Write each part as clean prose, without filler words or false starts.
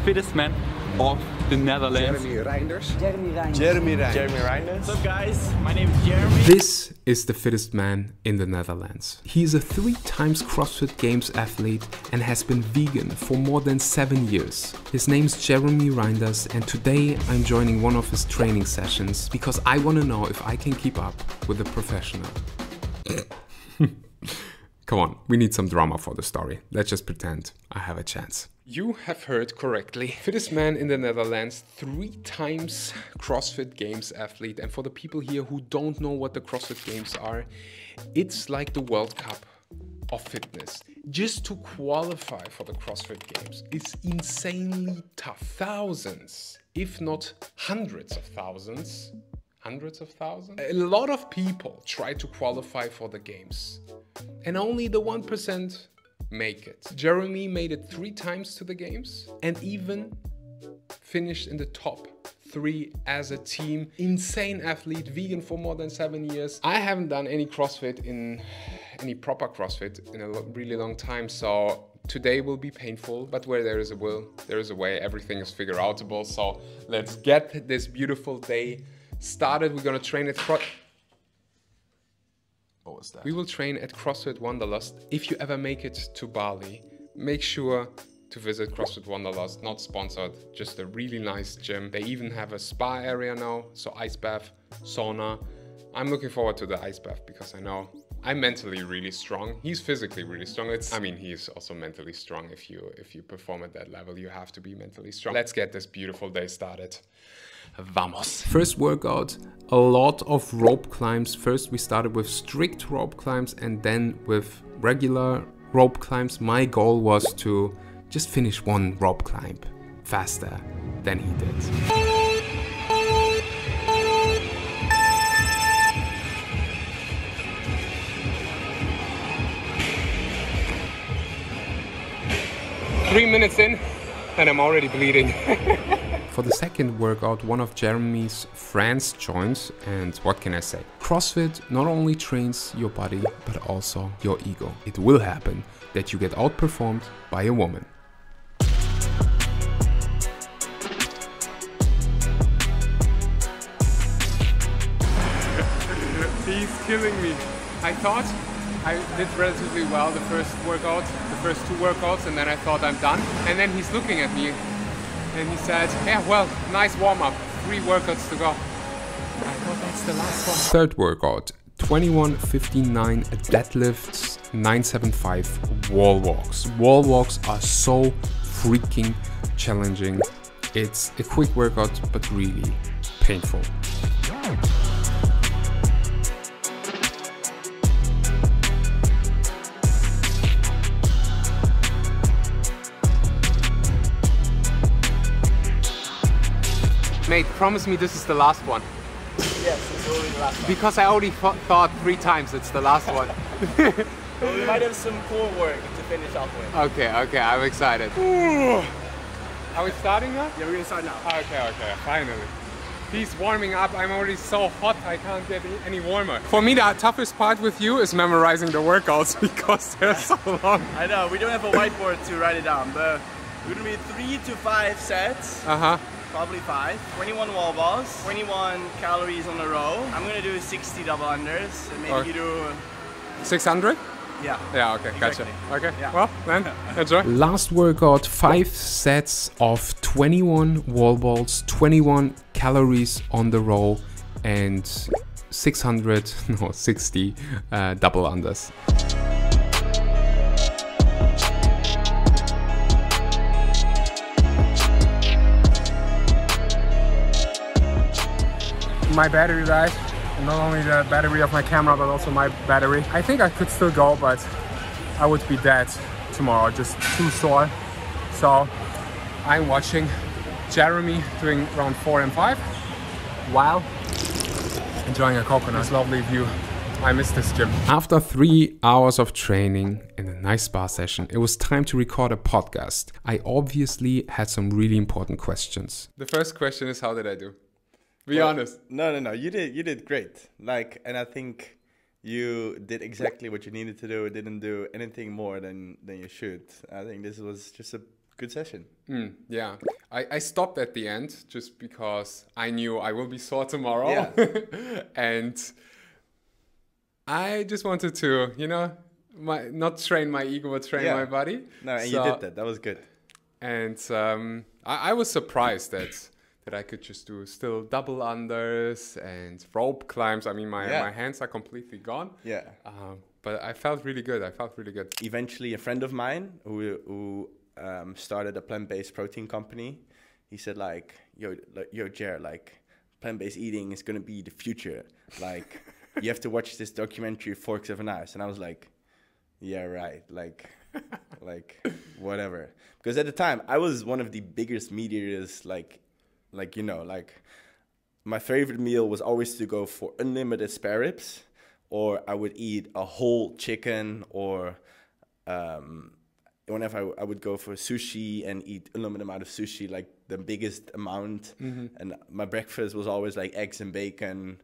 fittest man of the Netherlands. Jeremy Reijnders. What's up, guys? My name is Jeremy. This is the fittest man in the Netherlands. He is a 3-time CrossFit Games athlete and has been vegan for more than 7 years. His name's Jeremy Reijnders, and today I'm joining one of his training sessions because I want to know if I can keep up with a professional. Come on, we need some drama for the story. Let's just pretend I have a chance. You have heard correctly. Fittest man in the Netherlands, 3-time CrossFit Games athlete. And for the people here who don't know what the CrossFit Games are, it's like the World Cup of fitness. Just to qualify for the CrossFit Games is insanely tough. Thousands, if not hundreds of thousands, a lot of people try to qualify for the games, and only the 1% make it. Jeremy made it 3 times to the games and even finished in the top 3 as a team. Insane athlete, vegan for more than 7 years. I haven't done any CrossFit, in any proper CrossFit, in a really long time, so today will be painful, but where there is a will, there is a way. Everything is figure outable, so let's get this beautiful day started. We're gonna train at What was that? We will train at CrossFit Wanderlust. If you ever make it to Bali, make sure to visit CrossFit Wanderlust. Not sponsored, just a really nice gym. They even have a spa area now, so ice bath, sauna. I'm looking forward to the ice bath because I know I'm mentally really strong. He's physically really strong. I mean, he's also mentally strong. If you perform at that level, you have to be mentally strong. Let's get this beautiful day started. Vamos. First workout, a lot of rope climbs. First we started with strict rope climbs and then with regular rope climbs. My goal was to just finish 1 rope climb faster than he did. Three minutes in and I'm already bleeding. For the second workout, one of Jeremy's friends joins, and what can I say? CrossFit not only trains your body, but also your ego. It will happen that you get outperformed by a woman. He's killing me. I thought I did relatively well the first workout, the first 2 workouts, and then I thought I'm done. And then he's looking at me. And he said, yeah, well, nice warm-up, 3 workouts to go. I thought that's the last one. Third workout, 21:59 deadlifts, 975 wall walks. Wall walks are so freaking challenging. It's a quick workout, but really painful. Mate, promise me this is the last one. Yes, it's already the last one. Because I already thought 3 times it's the last one. We might have some core work to finish off with. Okay, okay, I'm excited. Ooh. Are we starting now? Yeah, we're gonna start now. Okay, okay, finally. He's warming up, I'm already so hot, I can't get any warmer. For me, the toughest part with you is memorizing the workouts because they're so long. I know, we don't have a whiteboard to write it down, but we're gonna be 3 to 5 sets. Uh-huh. Probably 5. 21 wall balls, 21 calories on a row. I'm gonna do 60 double unders, and maybe okay. You do 600? Yeah. Yeah, okay, exactly. Gotcha. Okay, yeah. Well, then, enjoy. Last workout, 5 sets of 21 wall balls, 21 calories on the row, and 60 double unders. My battery died, and not only the battery of my camera, but also my battery. I think I could still go, but I would be dead tomorrow, just too sore. So I'm watching Jeremy doing round 4 and 5 while enjoying a coconut. This lovely view. I miss this gym. After 3 hours of training and a nice spa session, it was time to record a podcast. I obviously had some really important questions. The first question is, how did I do? Be honest. No. You did great. Like, and I think you did exactly what you needed to do. Didn't do anything more than you should. I think this was just a Good session. Yeah. I stopped at the end just because I knew I will be sore tomorrow. Yeah. And I just wanted to, you know, not train my ego, but train my body. No, and so, you did that. That was good. And I was surprised that I could just do still double unders and rope climbs. I mean, my hands are completely gone. Yeah. But I felt really good. I felt really good. Eventually, a friend of mine who started a plant-based protein company, he said like, yo Jer, like plant-based eating is gonna be the future. Like, you have to watch this documentary Forks Over Knives. And I was like, yeah, right. Like whatever. Because at the time, I was one of the biggest meat eaters, like, you know, like my favorite meal was always to go for unlimited spare ribs, or I would eat a whole chicken, or whenever I would go for sushi and eat a limited amount of sushi, like the biggest amount. Mm-hmm. And my breakfast was always like eggs and bacon.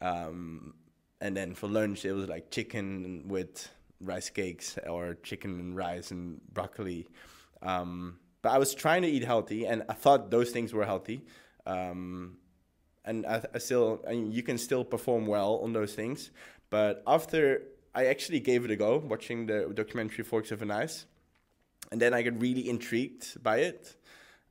And then for lunch, it was like chicken with rice cakes or chicken and rice and broccoli. But I was trying to eat healthy, and I thought those things were healthy. And I mean, you can still perform well on those things. But after I actually gave it a go, watching the documentary Forks Over Knives, and then I got really intrigued by it,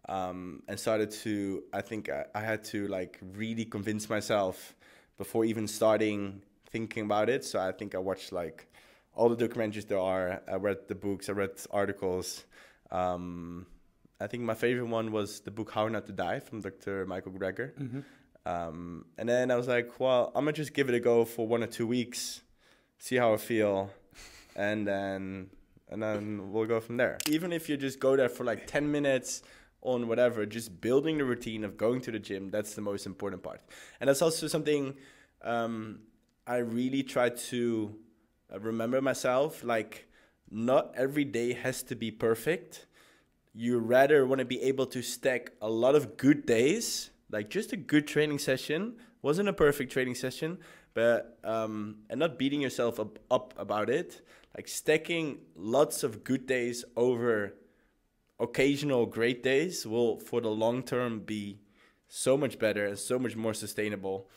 and started to, I think I had to like really convince myself before even starting thinking about it. So I think I watched like all the documentaries there are. I read the books, I read articles. I think my favorite one was the book How Not to Die from Dr. Michael Greger. Mm-hmm. And then I was like, well, I'm gonna just give it a go for 1 or 2 weeks, see how I feel, and then we'll go from there. Even if you just go there for like 10 minutes on whatever, just building the routine of going to the gym, that's the most important part. And that's also something I really try to remember myself, like not every day has to be perfect. You rather want to be able to stack a lot of good days, like just a good training session, wasn't a perfect training session, but and not beating yourself up about it, like stacking lots of good days over occasional great days will for the long term be so much better and so much more sustainable,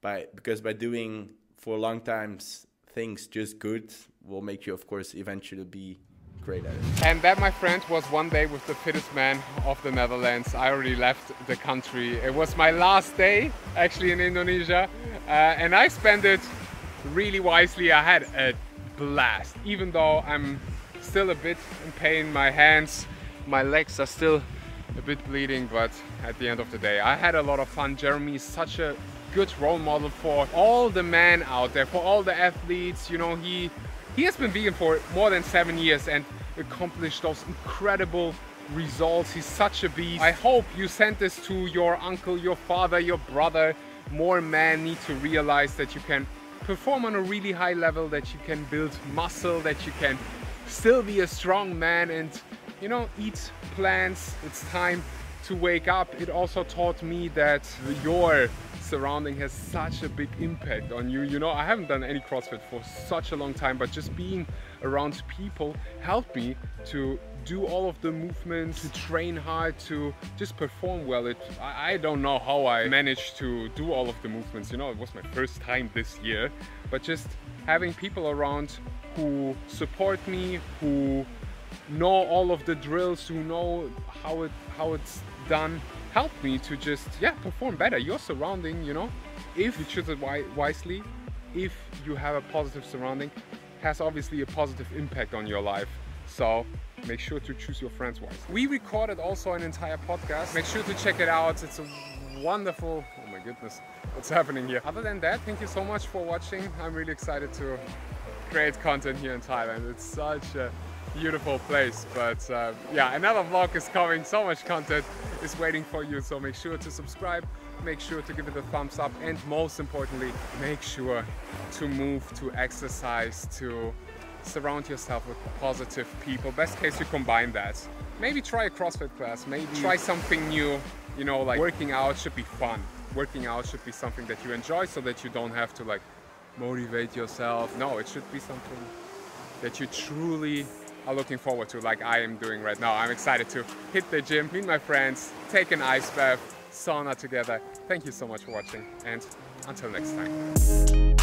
because by doing for long times things just good will make you of course eventually be great at it. And that, my friend, was one day with the fittest man of the Netherlands. I already left the country. It was my last day actually in Indonesia, and I spent it really wisely. I had a blast, even though I'm still a bit in pain. My hands, my legs are still a bit bleeding, but at the end of the day, I had a lot of fun. Jeremy is such a good role model for all the men out there, for all the athletes. You know, he has been vegan for more than 7 years and accomplished those incredible results. He's such a beast. I hope you sent this to your uncle, your father, your brother. More men need to realize that you can perform on a really high level, that you can build muscle, that you can still be a strong man and, you know, eat plants. It's time to wake up. It also taught me that your surrounding has such a big impact on you. You know, I haven't done any CrossFit for such a long time, but just being around people helped me to do all of the movements, to train hard, to just perform well. I don't know how I managed to do all of the movements. You know, it was my first time this year, but just having people around who support me, who know all of the drills, who know how it's done, helped me to just perform better. Your surrounding, you know, if you choose it wisely, if you have a positive surrounding, has obviously a positive impact on your life. So make sure to choose your friends wisely. We recorded also an entire podcast. Make sure to check it out. It's a wonderful, oh my goodness, what's happening here. Other than that, thank you so much for watching. I'm really excited to create content here in Thailand. It's such a beautiful place, but yeah, another vlog is coming. So much content is waiting for you, so make sure to subscribe, make sure to give it a thumbs up, and most importantly, make sure to move, to exercise, to surround yourself with positive people. Best case, you combine that. Maybe try a CrossFit class, maybe try something new. You know, like working out should be fun. Working out should be something that you enjoy, so that you don't have to like motivate yourself. No, it should be something that you truly are looking forward to, like I am doing right now. I'm excited to hit the gym, meet my friends, take an ice bath, sauna together. Thank you so much for watching, and until next time.